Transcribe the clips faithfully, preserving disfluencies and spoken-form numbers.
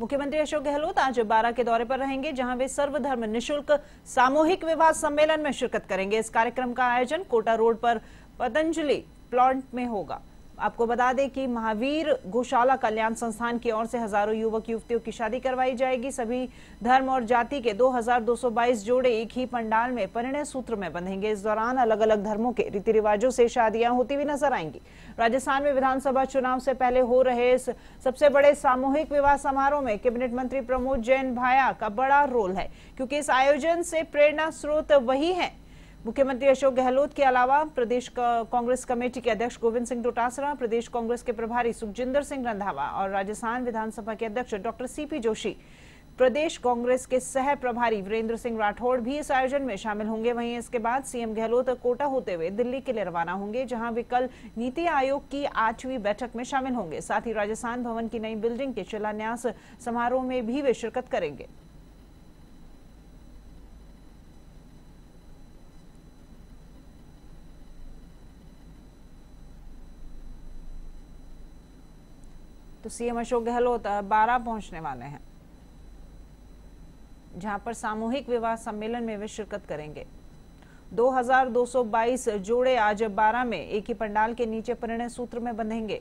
मुख्यमंत्री अशोक गहलोत आज बारां के दौरे पर रहेंगे, जहां वे सर्वधर्म निःशुल्क सामूहिक विवाह सम्मेलन में शिरकत करेंगे। इस कार्यक्रम का आयोजन कोटा रोड पर पतंजलि प्लांट में होगा। आपको बता दें कि महावीर गोशाला कल्याण संस्थान की ओर से हजारों युवक युवतियों की शादी करवाई जाएगी। सभी धर्म और जाति के दो हजार दो सौ बाईस जोड़े एक ही पंडाल में परिणय सूत्र में बंधेंगे। इस दौरान अलग अलग धर्मों के रीति रिवाजों से शादियां होती हुई नजर आएंगी। राजस्थान में विधानसभा चुनाव से पहले हो रहे इस सबसे बड़े सामूहिक विवाह समारोह में कैबिनेट मंत्री प्रमोद जैन भाया का बड़ा रोल है, क्योंकि इस आयोजन से प्रेरणा स्रोत वही है। मुख्यमंत्री अशोक गहलोत के अलावा प्रदेश कांग्रेस कमेटी के अध्यक्ष गोविंद सिंह डोटासरा, प्रदेश कांग्रेस के प्रभारी सुखजिंदर सिंह रंधावा और राजस्थान विधानसभा के अध्यक्ष डॉक्टर सीपी जोशी, प्रदेश कांग्रेस के सह प्रभारी वीरेंद्र सिंह राठौड़ भी इस आयोजन में शामिल होंगे। वहीं इसके बाद सीएम गहलोत कोटा होते हुए दिल्ली के लिए रवाना होंगे, जहां वे कल नीति आयोग की आठवीं बैठक में शामिल होंगे। साथ ही राजस्थान भवन की नई बिल्डिंग के शिलान्यास समारोह में भी वे शिरकत करेंगे। तो सीएम अशोक गहलोत बारां पहुंचने वाले हैं, जहां पर सामूहिक विवाह सम्मेलन में वे शिरकत करेंगे। दो हजार दो सौ बाईस जोड़े आज बारां में एक ही पंडाल के नीचे परिणय सूत्र में बंधेंगे,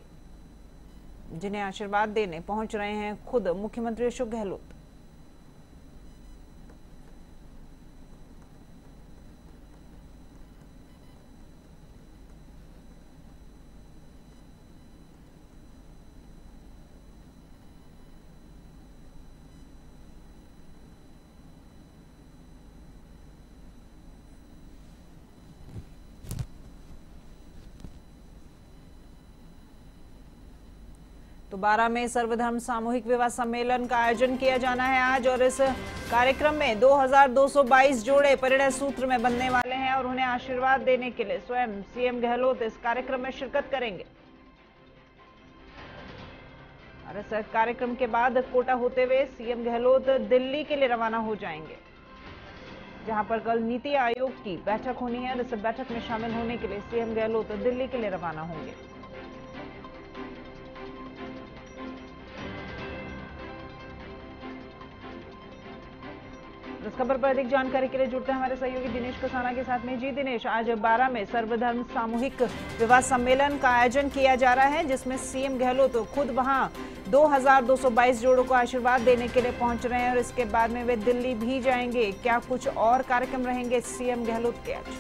जिन्हें आशीर्वाद देने पहुंच रहे हैं खुद मुख्यमंत्री अशोक गहलोत। तो बारां में सर्वधर्म सामूहिक विवाह सम्मेलन का आयोजन किया जाना है आज, और इस कार्यक्रम में दो हजार दो सौ बाईस जोड़े परिणय सूत्र में बनने वाले हैं और उन्हें आशीर्वाद देने के लिए स्वयं सीएम गहलोत इस कार्यक्रम में शिरकत करेंगे। और इस कार्यक्रम के बाद कोटा होते हुए सीएम गहलोत दिल्ली के लिए रवाना हो जाएंगे, जहां पर कल नीति आयोग की बैठक होनी है और इस बैठक में शामिल होने के लिए सीएम गहलोत दिल्ली के लिए रवाना होंगे। इस खबर पर अधिक जानकारी के लिए जुड़ते हैं हमारे सहयोगी दिनेश कसाना के साथ में। जी दिनेश, आज बारां में सर्वधर्म सामूहिक विवाह सम्मेलन का आयोजन किया जा रहा है, जिसमें सीएम गहलोत तो खुद वहां दो हजार दो सौ बाईस जोड़ों को आशीर्वाद देने के लिए पहुंच रहे हैं और इसके बाद में वे दिल्ली भी जाएंगे। क्या कुछ और कार्यक्रम रहेंगे सीएम गहलोत के आज?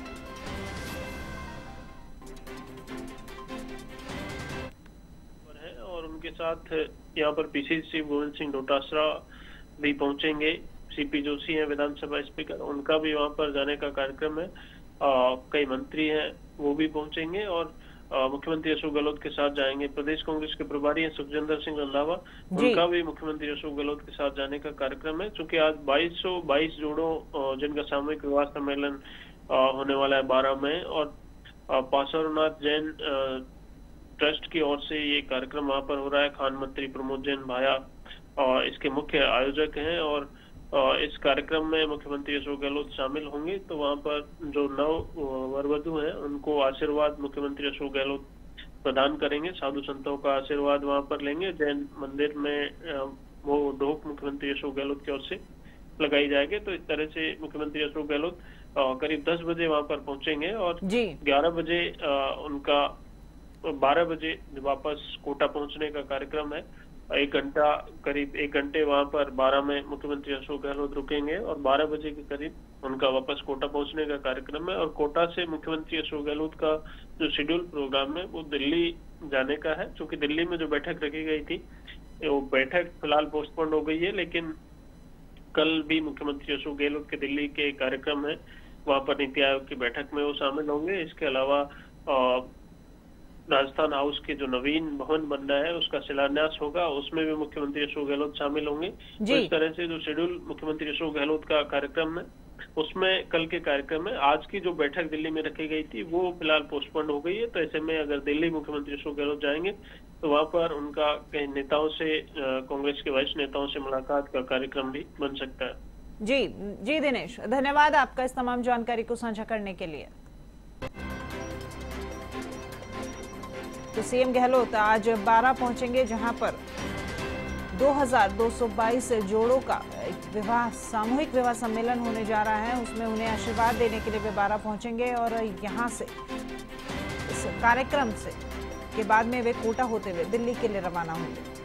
और उनके साथ यहाँ पर पीसी सी गोविंद सिंह डोटासरा भी पहुंचेंगे। सीपी जोशी हैं विधानसभा स्पीकर, उनका भी वहां पर जाने का कार्यक्रम है। आ, कई मंत्री हैं वो भी पहुंचेंगे और मुख्यमंत्री अशोक गहलोत के साथ जाएंगे। प्रदेश कांग्रेस के प्रभारी हैं सुखजिंदर सिंह रंधावा, उनका भी मुख्यमंत्री अशोक गहलोत के साथ जाने का कार्यक्रम है। चूंकि आज बाईस सौ बाईस जोड़ों जिनका सामूहिक विवाह सम्मेलन होने वाला है बारां में, और पार्श्वनाथ जैन ट्रस्ट की ओर से ये कार्यक्रम वहाँ पर हो रहा है। खान मंत्री प्रमोद जैन भाया इसके मुख्य आयोजक हैं और इस कार्यक्रम में मुख्यमंत्री अशोक गहलोत शामिल होंगे। तो वहां पर जो नव वरवधु हैं उनको आशीर्वाद मुख्यमंत्री अशोक गहलोत प्रदान करेंगे, साधु संतों का आशीर्वाद वहां पर लेंगे। जैन मंदिर में वो ढोक मुख्यमंत्री अशोक गहलोत की ओर से लगाई जाएगी। तो इस तरह से मुख्यमंत्री अशोक गहलोत करीब दस बजे वहां पर पहुंचेंगे और ग्यारह बजे उनका बारह बजे वापस कोटा पहुंचने का कार्यक्रम है। एक घंटा करीब एक घंटे वहां पर बारां में मुख्यमंत्री अशोक गहलोत रुकेंगे और बारह बजे के करीब उनका वापस कोटा पहुंचने का कार्यक्रम है। और कोटा से मुख्यमंत्री अशोक गहलोत का जो शेड्यूल प्रोग्राम है वो दिल्ली जाने का है। चूंकि दिल्ली में जो बैठक रखी गई थी वो बैठक फिलहाल पोस्टपोन हो गई है, लेकिन कल भी मुख्यमंत्री अशोक गहलोत के दिल्ली के कार्यक्रम है, वहां पर नीति आयोग की बैठक में वो शामिल होंगे। इसके अलावा राजस्थान हाउस के जो नवीन भवन बन रहा है उसका शिलान्यास होगा, उसमें भी मुख्यमंत्री अशोक गहलोत शामिल होंगे। तो इस तरह से जो शेड्यूल मुख्यमंत्री अशोक गहलोत का कार्यक्रम है उसमें कल के कार्यक्रम में आज की जो बैठक दिल्ली में रखी गई थी वो फिलहाल पोस्टपोन हो गई है। तो ऐसे में अगर दिल्ली मुख्यमंत्री अशोक गहलोत जाएंगे तो वहां पर उनका कई नेताओं से, कांग्रेस के वरिष्ठ नेताओं से मुलाकात का कार्यक्रम भी बन सकता है। जी जी दिनेश, धन्यवाद आपका इस तमाम जानकारी को साझा करने के लिए। तो सीएम गहलोत आज बारां पहुंचेंगे, जहां पर दो हज़ार दो सौ बाईस जोड़ों का विवाह सामूहिक विवाह सम्मेलन होने जा रहा है, उसमें उन्हें आशीर्वाद देने के लिए वे बारां पहुंचेंगे और यहां से इस कार्यक्रम से के बाद में वे कोटा होते हुए दिल्ली के लिए रवाना होंगे।